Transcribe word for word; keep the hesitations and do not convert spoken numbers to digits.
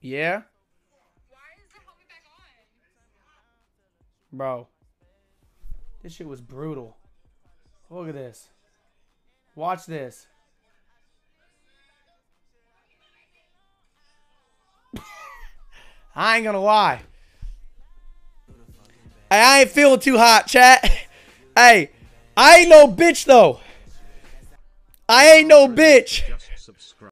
Yeah? Why is it coming back on? Bro. This shit was brutal. Look at this. Watch this. I ain't gonna lie. Hey, I ain't feeling too hot, chat. Hey, I ain't no bitch, though. I ain't no bitch.